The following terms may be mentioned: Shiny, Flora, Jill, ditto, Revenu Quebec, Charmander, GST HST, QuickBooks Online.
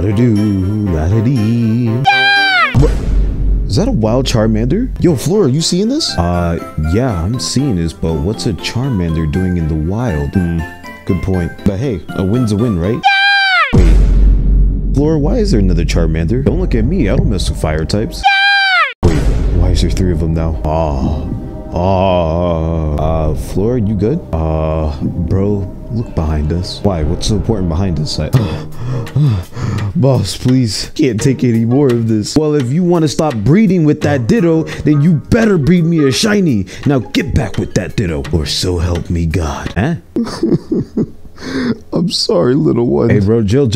La-da-doo, is that a wild Charmander? Yo, Flora, you seeing this? Yeah, I'm seeing this, but what's a Charmander doing in the wild? Good point. But hey, a win's a win, right? Yeah! Wait, Flora, why is there another Charmander? Don't look at me, I don't mess with fire types. Yeah! Wait, why is there three of them now? Flora, you good? Bro, look behind us. Why, what's so important behind us? Boss, please. Can't take any more of this. Well, if you want to stop breeding with that ditto, then you better breed me a shiny. Now get back with that ditto, or so help me God. Huh? I'm sorry, little one. Hey, bro, Jill.